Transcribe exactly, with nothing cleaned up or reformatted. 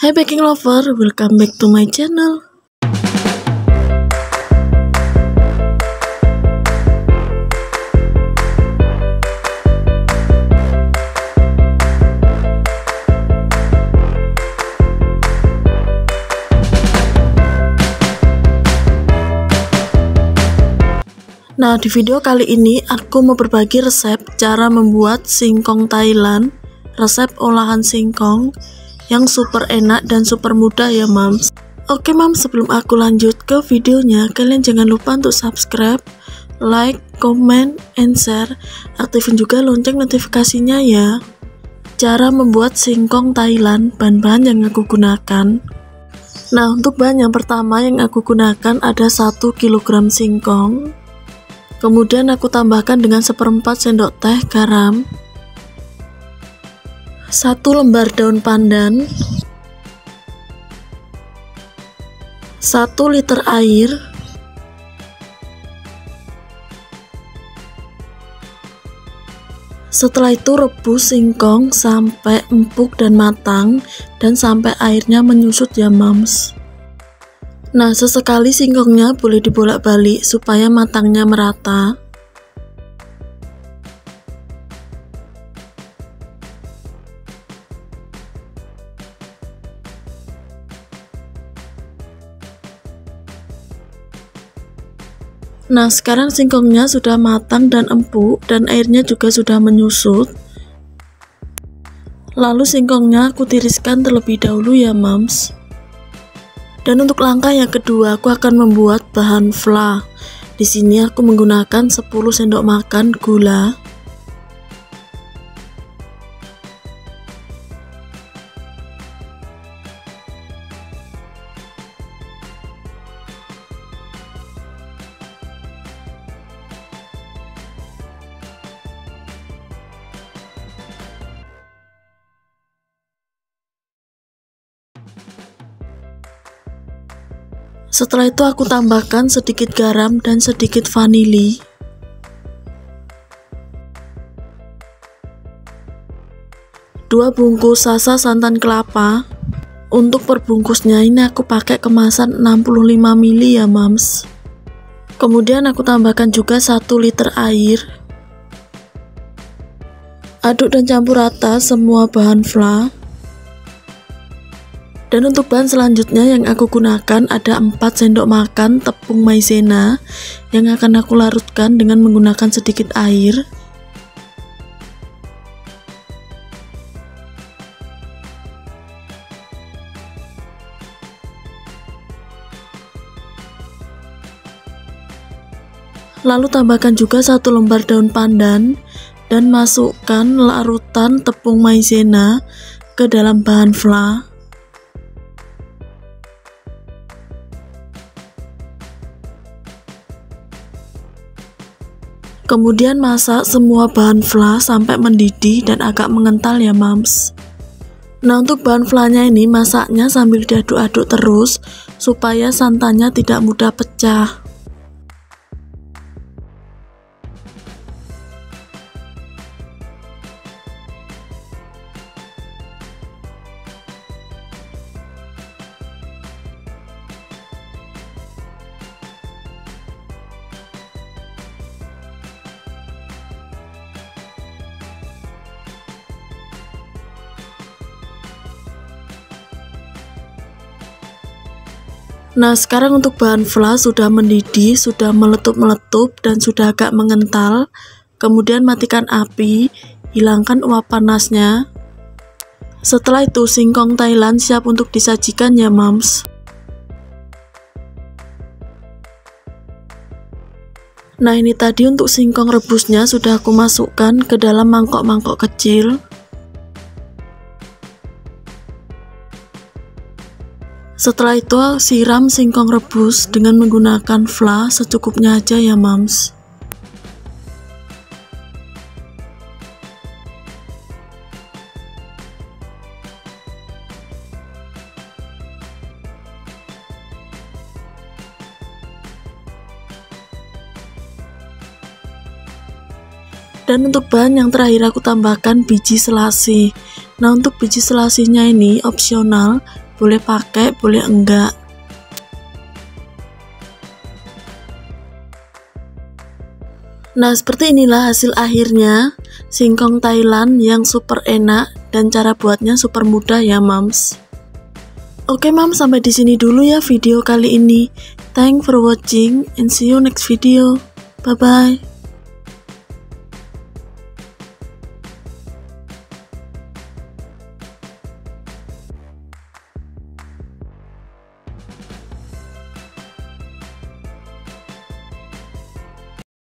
Hai Baking Lover, welcome back to my channel. Nah, di video kali ini aku mau berbagi resep cara membuat singkong Thailand, resep olahan singkong yang super enak dan super mudah ya mams. Oke mams, sebelum aku lanjut ke videonya, kalian jangan lupa untuk subscribe, like, comment, and share. Aktifin juga lonceng notifikasinya ya. Cara membuat singkong Thailand, bahan-bahan yang aku gunakan. Nah, untuk bahan yang pertama yang aku gunakan ada satu kilogram singkong. Kemudian aku tambahkan dengan seperempat sendok teh garam, satu lembar daun pandan, satu liter air, setelah itu rebus singkong sampai empuk dan matang dan sampai airnya menyusut ya mams. Nah, sesekali singkongnya boleh dibolak-balik supaya matangnya merata. Nah, sekarang singkongnya sudah matang dan empuk dan airnya juga sudah menyusut. Lalu singkongnya aku tiriskan terlebih dahulu ya mams. Dan untuk langkah yang kedua, aku akan membuat bahan fla. Di sini aku menggunakan sepuluh sendok makan gula, setelah itu aku tambahkan sedikit garam dan sedikit vanili. Dua bungkus sasa santan kelapa. Untuk perbungkusnya ini aku pakai kemasan enam puluh lima mililiter ya mams. Kemudian aku tambahkan juga satu liter air. Aduk dan campur rata semua bahan fla. Dan untuk bahan selanjutnya yang aku gunakan ada empat sendok makan tepung maizena yang akan aku larutkan dengan menggunakan sedikit air. Lalu tambahkan juga satu lembar daun pandan dan masukkan larutan tepung maizena ke dalam bahan fla. Kemudian masak semua bahan fla sampai mendidih dan agak mengental ya mams. Nah, untuk bahan flanya ini masaknya sambil diaduk-aduk terus supaya santannya tidak mudah pecah. Nah, sekarang untuk bahan fla sudah mendidih, sudah meletup-meletup dan sudah agak mengental. Kemudian matikan api, hilangkan uap panasnya. Setelah itu singkong Thailand siap untuk disajikan ya mams. Nah, ini tadi untuk singkong rebusnya sudah aku masukkan ke dalam mangkok-mangkok kecil. Setelah itu siram singkong rebus dengan menggunakan fla secukupnya aja ya mams. Dan untuk bahan yang terakhir aku tambahkan biji selasi. Nah, untuk biji selasinya ini opsional. boleh pakai, boleh enggak. Nah, seperti inilah hasil akhirnya singkong Thailand yang super enak dan cara buatnya super mudah ya Moms. Oke Moms, sampai di sini dulu ya video kali ini. Thanks for watching and see you next video. Bye bye.